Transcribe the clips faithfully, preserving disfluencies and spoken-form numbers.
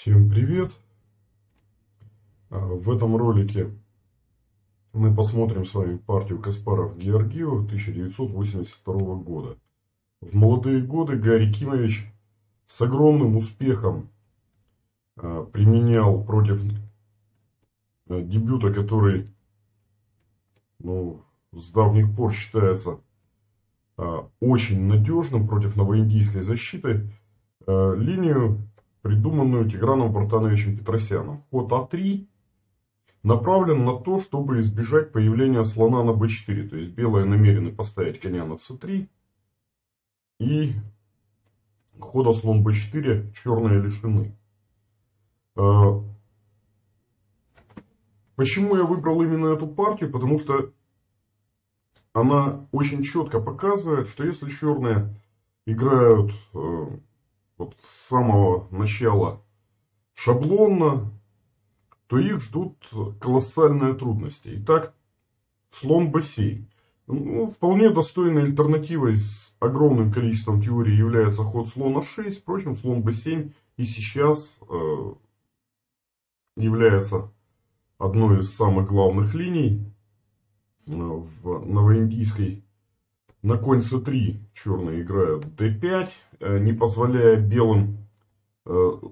Всем привет! В этом ролике мы посмотрим с вами партию Каспаров-Георгиу тысяча девятьсот восемьдесят второго года. В молодые годы Гарри Кимович с огромным успехом применял против дебюта, который ну, с давних пор считается очень надежным, против новоиндийской защиты, линию, придуманную Тиграном Бартановичем Петросяном. Ход А три направлен на то, чтобы избежать появления слона на Б четыре. То есть белые намерены поставить коня на С три. И хода слон Б четыре черные лишены. Почему я выбрал именно эту партию? Потому что она очень четко показывает, что если черные играют... Вот с самого начала шаблонно, то их ждут колоссальные трудности. Итак, слон Б семь. Ну, вполне достойной альтернативой с огромным количеством теорий является ход слона шесть. Впрочем, слон Б семь и сейчас э, является одной из самых главных линий э, в новоиндийской. На конь С три черные играют Д пять, не позволяя белым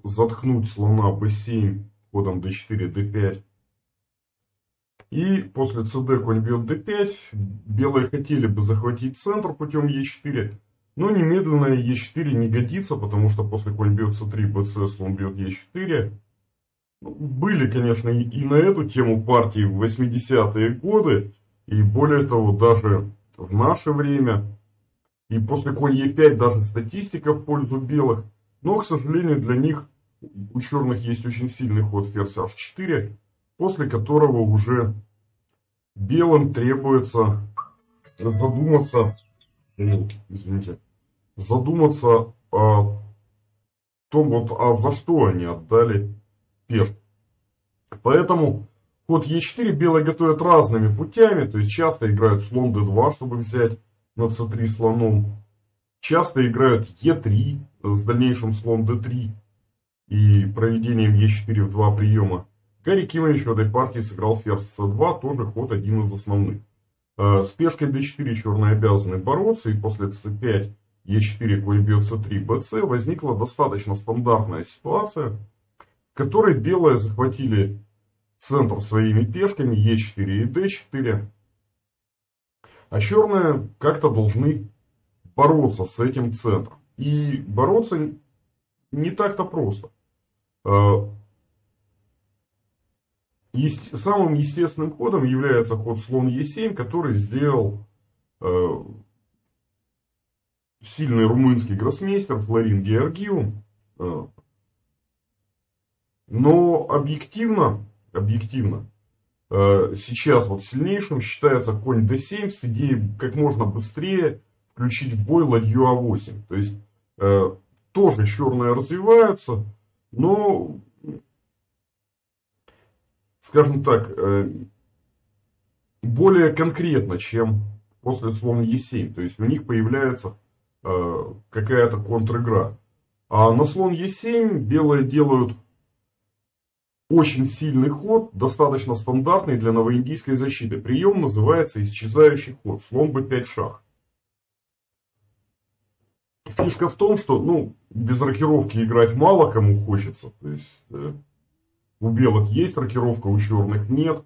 заткнуть слона Б семь ходом Д четыре, Д пять. И после ЦД конь бьет Д пять. Белые хотели бы захватить центр путем Е четыре. Но немедленно Е четыре не годится, потому что после конь бьет С три, БЦ, слон бьет Е четыре. Были, конечно, и на эту тему партии в восьмидесятые годы. И более того, даже... в наше время. И после конь Е пять даже статистика в пользу белых. Но, к сожалению, для них, у черных есть очень сильный ход ферзь H четыре. После которого уже белым требуется задуматься, извините, задуматься о том, вот, а за что они отдали пешку. Поэтому... Ход Е четыре белые готовят разными путями, то есть часто играют слон Д два, чтобы взять на С три слоном. Часто играют Е три с дальнейшим слон Д три и проведением Е четыре в два приема. Гарри Кимович в этой партии сыграл ферзь С два, тоже ход один из основных. С пешкой Д четыре черные обязаны бороться, и после С пять, Е четыре, конь бьет С три, БЦ, возникла достаточно стандартная ситуация, в которой белые захватили... центр своими пешками Е четыре и Д четыре. А черные как-то должны бороться с этим центром. И бороться не так-то просто. Самым естественным ходом является ход слон Е семь, который сделал сильный румынский гроссмейстер Флорин Георгиу. Но объективно... Объективно. Сейчас вот сильнейшим считается конь Д семь с идеей как можно быстрее включить в бой ладью А восемь. То есть тоже черные развиваются, но, скажем так, более конкретно, чем после слона Е семь. То есть у них появляется какая-то контр-игра. А на слон Е семь белые делают... очень сильный ход, достаточно стандартный для новоиндийской защиты. Прием называется исчезающий ход. Слон Б пять шах. Фишка в том, что ну, без рокировки играть мало кому хочется. То есть э, у белых есть рокировка, у черных нет.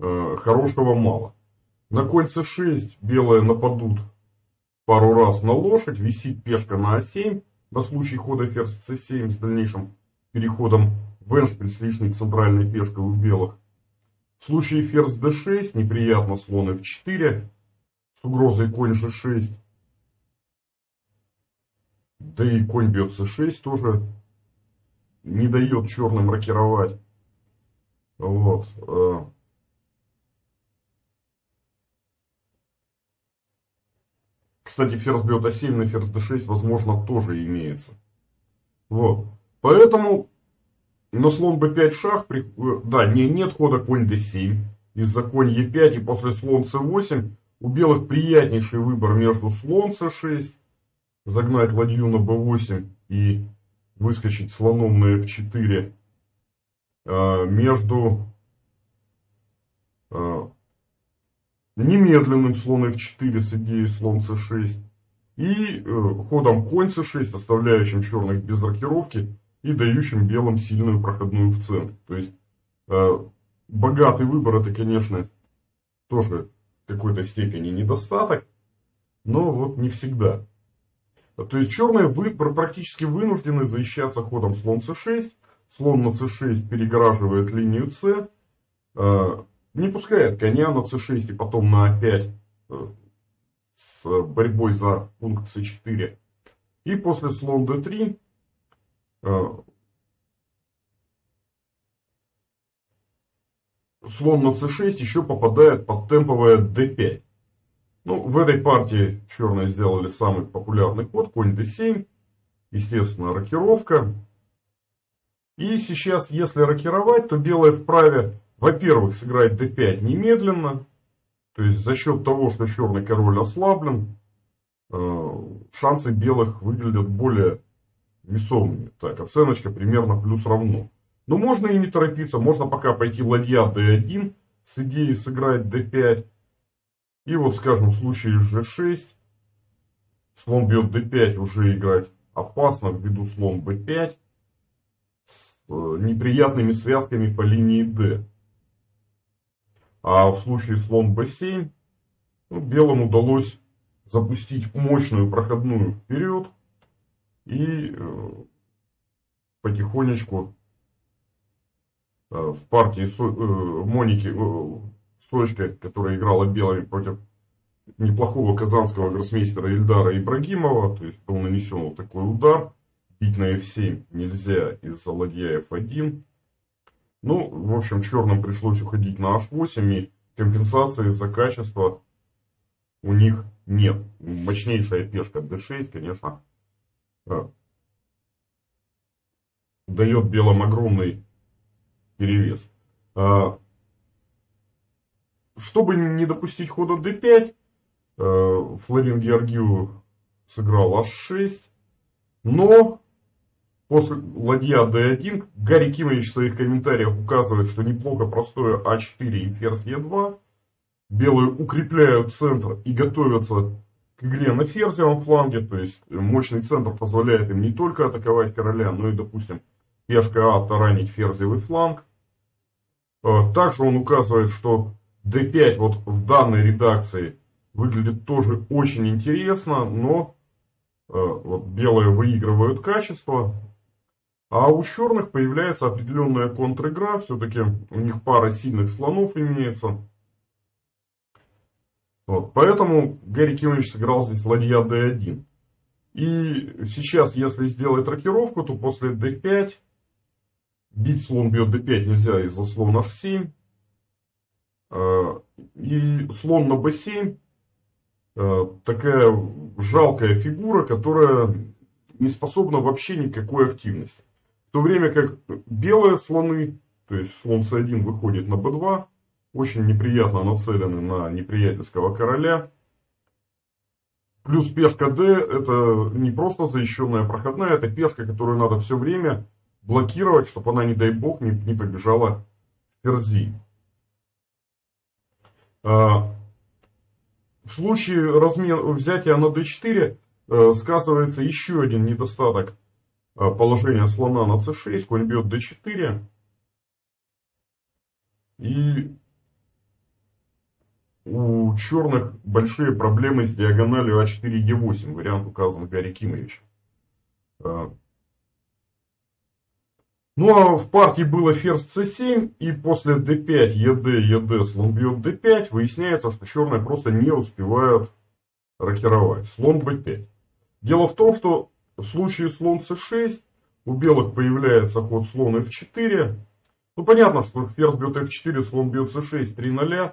Э, хорошего мало. На конь С шесть белые нападут пару раз на лошадь. Висит пешка на А семь. На случай хода ферзь С семь с дальнейшим переходом в эндшпиль с лишней центральной пешкой у белых. В случае ферзь Д шесть неприятно слон Ф четыре с угрозой конь Ж шесть. Да и конь бьет С шесть тоже не дает черным рокировать. Вот. Кстати, ферзь бьет А семь на ферзь Д шесть возможно тоже имеется. Вот. Поэтому... на слон Б пять шах, да, не, нет хода конь Д семь, из-за конь Е пять и после слон С восемь у белых приятнейший выбор между слон С шесть, загнать ладью на Б восемь и в выскочить слоном на эф четыре между немедленным слон эф четыре с идеей слон цэ шесть и ходом конь цэ шесть, оставляющим черных без рокировки и дающим белым сильную проходную в центр. То есть богатый выбор — это, конечно, тоже в какой-то степени недостаток, но вот не всегда. То есть черные вы, практически вынуждены защищаться ходом слон цэ шесть. Слон на цэ шесть перегораживает линию С, не пускает коня на цэ шесть и потом на а пять с борьбой за пункт цэ четыре. И после слон дэ три слон на цэ шесть еще попадает под темповое дэ пять. Ну, в этой партии черные сделали самый популярный ход, конь дэ семь, естественно, рокировка. И сейчас, если рокировать, то белые вправе, во-первых, сыграть дэ пять немедленно, то есть за счет того, что черный король ослаблен, шансы белых выглядят более весомыми. Так, оценочка примерно плюс равно. Но можно и не торопиться, можно пока пойти ладья дэ один с идеей сыграть дэ пять. И вот, скажем, в случае жэ шесть, слон бьет дэ пять, уже играть опасно, ввиду слон бэ пять с неприятными связками по линии d. А в случае слон бэ семь, ну, белым удалось запустить мощную проходную вперед и э, потихонечку э, в партии со, э, Моники э, Сочка, которая играла белыми против неплохого казанского гроссмейстера Ильдара Ибрагимова, то есть был нанесен вот такой удар. Бить на эф семь нельзя из-за ладья эф один. Ну, в общем, черным пришлось уходить на аш восемь, и компенсации за качество у них нет. Мощнейшая пешка дэ шесть, конечно, дает белым огромный перевес. Чтобы не допустить хода дэ пять, Флорин Георгиу сыграл аш шесть, но после ладья дэ один Гарри Кимович в своих комментариях указывает, что неплохо простое а четыре и ферзь е два. Белые укрепляют центр и готовятся к игре на ферзевом фланге, то есть мощный центр позволяет им не только атаковать короля, но и, допустим, пешка А таранить ферзевый фланг. Также он указывает, что дэ пять вот в данной редакции выглядит тоже очень интересно, но э, вот белые выигрывают качество, а у черных появляется определенная контр-игра, все-таки у них пара сильных слонов имеется. Вот, поэтому Гарри Кимович сыграл здесь ладья дэ один. И сейчас, если сделать рокировку, то после дэ пять бить слон бьет дэ пять нельзя из-за слона аш семь. И слон на бэ семь такая жалкая фигура, которая не способна вообще никакой активности. В то время как белые слоны, то есть слон цэ один выходит на бэ два, очень неприятно нацелены на неприятельского короля. Плюс пешка d — это не просто защищенная проходная, это пешка, которую надо все время блокировать, чтобы она, не дай бог, не, не побежала в ферзи. В случае размен... взятия на дэ четыре сказывается еще один недостаток положения слона на цэ шесть. Конь бьет дэ четыре. И у черных большие проблемы с диагональю а четыре е восемь. Вариант указан Гарри Кимовичем. Ну а в партии было ферзь цэ семь, и после дэ пять, е дэ, е дэ, слон бьет дэ пять, выясняется, что черные просто не успевают рокировать. Слон бэ пять. Дело в том, что в случае слон цэ шесть у белых появляется ход слон эф четыре. Ну понятно, что ферзь бьет эф четыре, слон бьет цэ шесть, три ноль, э,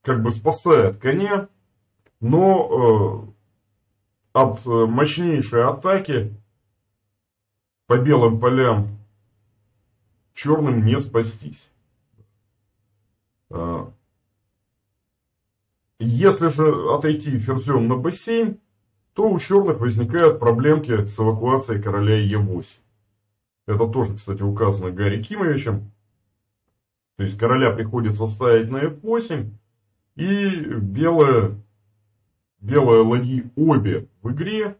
как бы спасает коня, но э, от мощнейшей атаки по белым полям черным не спастись. Если же отойти ферзем на бэ семь, то у черных возникают проблемки с эвакуацией короля Е восемь. Это тоже, кстати, указано Гарри Кимовичем. То есть короля приходится ставить на Ф восемь. И белые, белые ладьи обе в игре.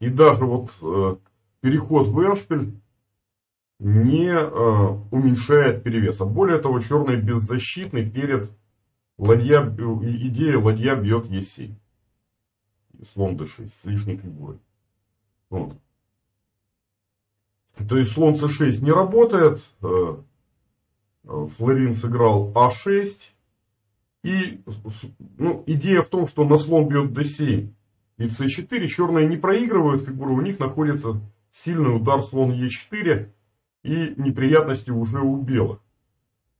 И даже вот э, переход в эндшпиль не э, уменьшает перевес. А более того, черный беззащитный перед ладья, идеей ладья бьет Е семь. Слон Д шесть с лишней фигурой. Вот. То есть слон С шесть не работает. Э, Флорин сыграл А шесть. И ну, идея в том, что на слон бьет Д семь и С четыре. Черные не проигрывают фигуру. У них находится сильный удар слон Е четыре. И неприятности уже у белых.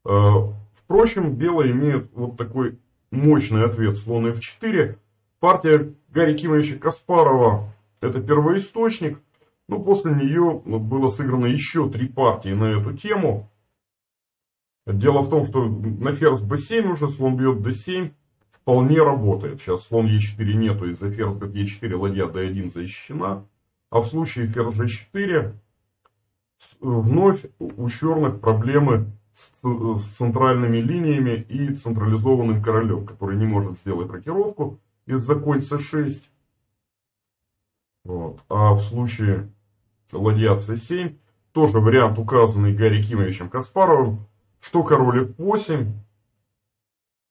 Впрочем, белые имеют вот такой мощный ответ слон Ф четыре. Партия Гарри Кимовича Каспарова — это первоисточник. Ну, после нее было сыграно еще три партии на эту тему. Дело в том, что на ферзь Б семь уже слон бьет Д семь вполне работает. Сейчас слон Е четыре нету, из-за ферзь Е четыре ладья Д один защищена. А в случае ферзь Ж четыре вновь у черных проблемы с, с центральными линиями и централизованным королем, который не может сделать рокировку из-за конь С шесть. Вот. А в случае ладья С семь, тоже вариант, указанный Гарри Кимовичем Каспаровым, что король Ф восемь,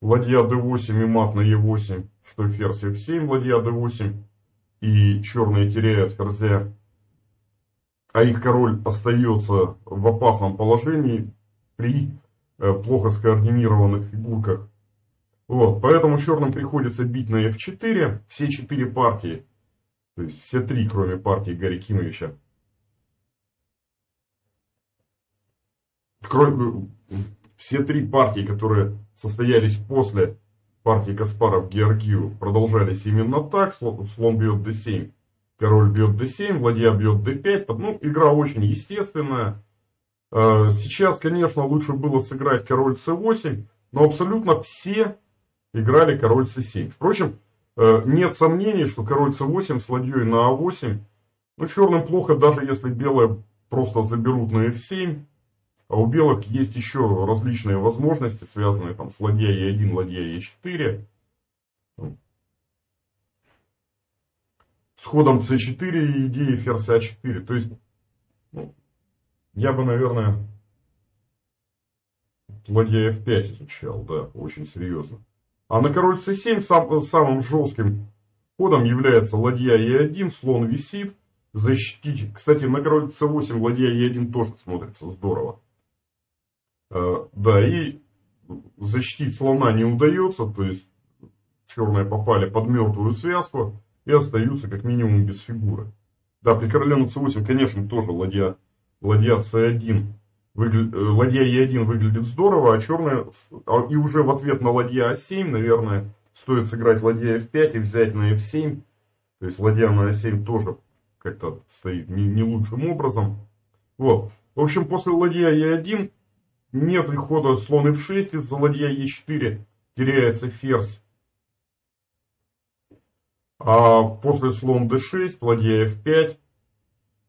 ладья Д восемь и мат на Е восемь, что ферзь Ф семь, ладья Д восемь, и черные теряют ферзя, а их король остается в опасном положении при э, плохо скоординированных фигурках. Вот, поэтому черным приходится бить на Ф четыре все четыре партии, то есть все три, кроме партии Гарри Кимовича. Кроме, все три партии, которые состоялись после партии Каспаров-Георгиу, продолжались именно так. Слон, слон бьет Д семь, король бьет Д семь, ладья бьет Д пять. Ну, игра очень естественная. Сейчас, конечно, лучше было сыграть король С восемь, но абсолютно все играли король С семь. Впрочем, нет сомнений, что король С восемь с ладьей на А восемь. Ну, черным плохо, даже если белые просто заберут на Ф семь. А у белых есть еще различные возможности, связанные там с ладья Е один, ладья Е четыре. С ходом С четыре и идеей ферзь А четыре. То есть, ну, я бы, наверное, ладья Ф пять изучал, да, очень серьезно. А на король С семь сам, самым жестким ходом является ладья Е один, слон висит, защитить. Кстати, на король С восемь ладья Е один тоже смотрится здорово. Да, и защитить слона не удается, то есть черные попали под мертвую связку и остаются как минимум без фигуры. Да, при короле на С восемь, конечно, тоже ладья, ладья С один, выгля... ладья Е один выглядит здорово, а черная, и уже в ответ на ладья А семь, наверное, стоит сыграть ладья Ф пять и взять на Ф семь, то есть ладья на А семь тоже как-то стоит не лучшим образом. Вот, в общем, после ладья Е один нет ли хода слон Ф шесть, из-за ладья Е четыре теряется ферзь. А после слон Д шесть, ладья Ф пять,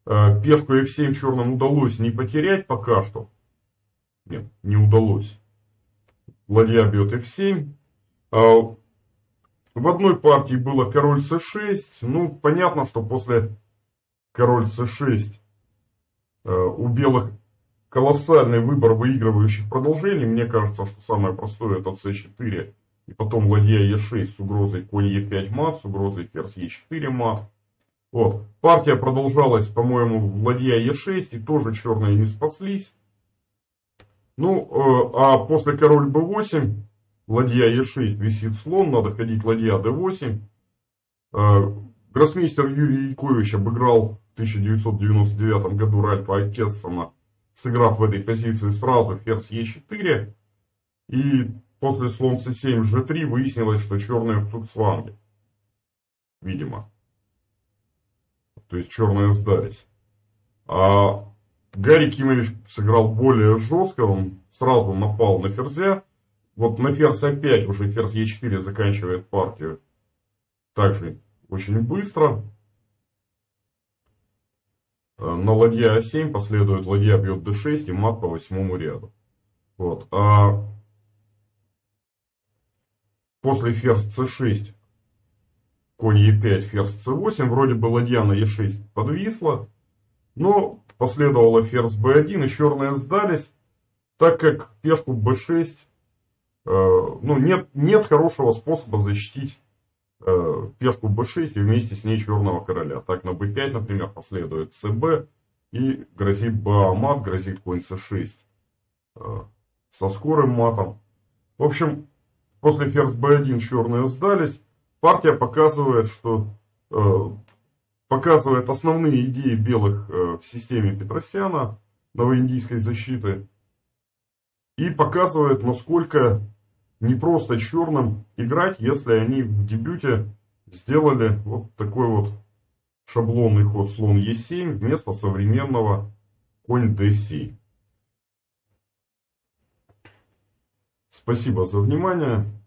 пешку Ф семь черным удалось не потерять пока что. Нет, не удалось. Ладья бьет Ф семь. В одной партии было король С шесть. Ну, понятно, что после король С шесть у белых колоссальный выбор выигрывающих продолжений. Мне кажется, что самое простое — это С четыре. И потом ладья Е шесть с угрозой конь Е пять мат, с угрозой ферзь Е четыре мат. Вот. Партия продолжалась, по-моему, ладья Е шесть. И тоже черные не спаслись. Ну, э, а после король Б восемь, ладья Е шесть, висит слон. Надо ходить ладья Д восемь. Э, гроссмейстер Юрий Якович обыграл в тысяча девятьсот девяносто девятом году Ральфа Акессона, сыграв в этой позиции сразу ферзь Е четыре. И после слон С семь, Ж три выяснилось, что черные в цугцванге. Видимо. То есть черные сдались. А Гарри Кимович сыграл более жестко. Он сразу напал на ферзя. Вот на ферзь А пять уже ферзь Е четыре заканчивает партию. Также очень быстро. На ладья а семь последует ладья бьет дэ шесть и мат по восьмому ряду. Вот. А после ферзь цэ шесть, конь е пять, ферзь цэ восемь. Вроде бы ладья на е шесть подвисла, но последовало ферзь бэ один, и черные сдались, так как пешку бэ шесть, ну, нет, нет хорошего способа защитить пешку бэ шесть и вместе с ней черного короля. Так на бэ пять, например, последует цэ бэ и грозит ба мат, грозит конь цэ шесть со скорым матом. В общем, после ферзь бэ один черные сдались. Партия показывает, что показывает основные идеи белых в системе Петросяна, новоиндийской защиты, и показывает, насколько не просто черным играть, если они в дебюте сделали вот такой вот шаблонный ход слон е семь вместо современного конь дэ семь. Спасибо за внимание.